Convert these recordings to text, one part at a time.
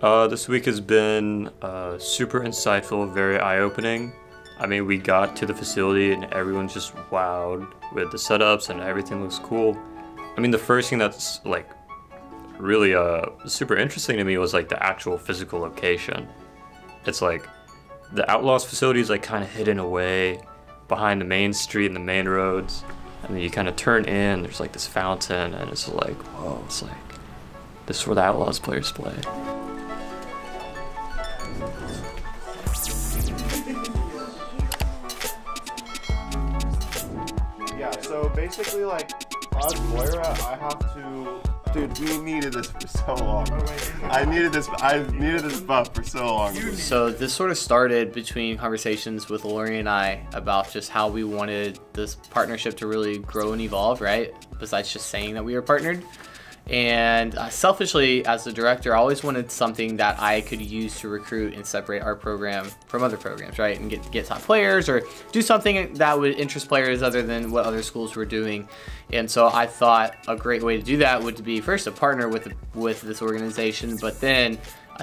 This week has been super insightful, very eye-opening. I mean, we got to the facility and everyone's just wowed with the setups and everything looks cool. I mean, the first thing that's like really super interesting to me was like the actual physical location. It's like the Outlaws facility is like kind of hidden away behind the main street and the main roads, and then you kind of turn in, there's like this fountain, and it's like, whoa, it's like, this is where the Outlaws players play. Yeah, so basically, like, as Moira, I have to... Dude, we needed this for so long. I needed this buff for so long. So this sort of started between conversations with Lori and I about just how we wanted this partnership to really grow and evolve, right? Besides just saying that we were partnered. And selfishly, as the director, I always wanted something that I could use to recruit and separate our program from other programs, right? And get top players or do something that would interest players other than what other schools were doing. And so I thought a great way to do that would be first to partner with this organization, but then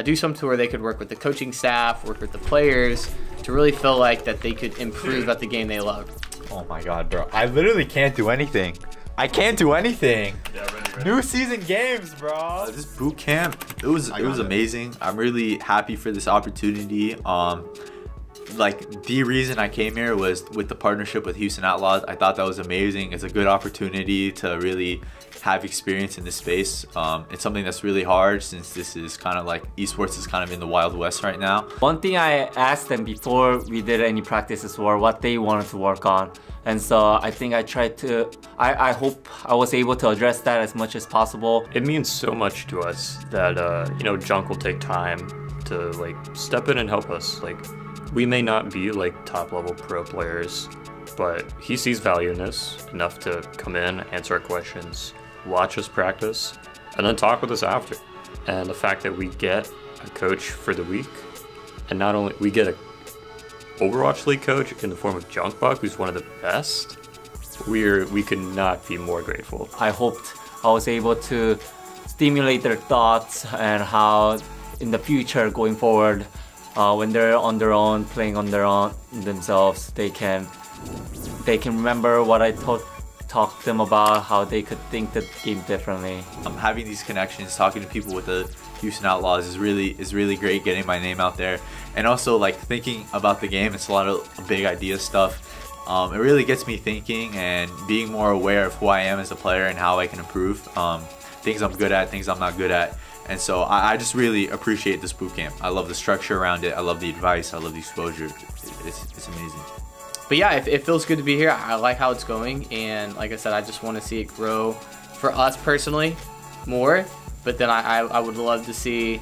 do something where they could work with the coaching staff, work with the players to really feel like that they could improve at the game they love. Oh my God, bro. I literally can't do anything. I can't do anything. Yeah, ready. New season games, bro. This boot camp, it was amazing. I'm really happy for this opportunity. Like the reason I came here was with the partnership with Houston Outlaws. I thought that was amazing. It's a good opportunity to really have experience in this space. It's something that's really hard since this is kind of like esports is kind of in the Wild West right now. One thing I asked them before we did any practices were what they wanted to work on. And so I think I tried to, I hope I was able to address that as much as possible. It means so much to us that, you know, Junk will take time to like step in and help us. Like, we may not be like top level pro players, but he sees value in us enough to come in, answer our questions, watch us practice, and then talk with us after. And the fact that we get a coach for the week, and not only we get a Overwatch League coach in the form of Junkbuck, who's one of the best, we could not be more grateful. I hoped I was able to stimulate their thoughts and how in the future going forward, when they're on their own, playing on their own themselves, they can remember what I talked to them about, how they could think the game differently. Having these connections, talking to people with the Houston Outlaws is really great, getting my name out there. And also like thinking about the game, it's a lot of big idea stuff. It really gets me thinking and being more aware of who I am as a player and how I can improve. Things I'm good at, things I'm not good at. And so I just really appreciate this bootcamp. I love the structure around it. I love the advice. I love the exposure. It's amazing. But yeah, it feels good to be here. I like how it's going, and like I said, I just want to see it grow for us personally more, but then I would love to see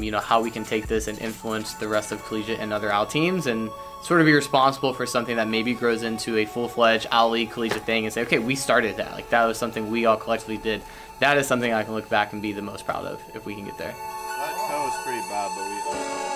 you know, how we can take this and influence the rest of collegiate and other out teams and sort of be responsible for something that maybe grows into a full-fledged out league collegiate thing and say, okay, we started that. Like, that was something we all collectively did. That is something I can look back and be the most proud of if we can get there. That was pretty bad, but we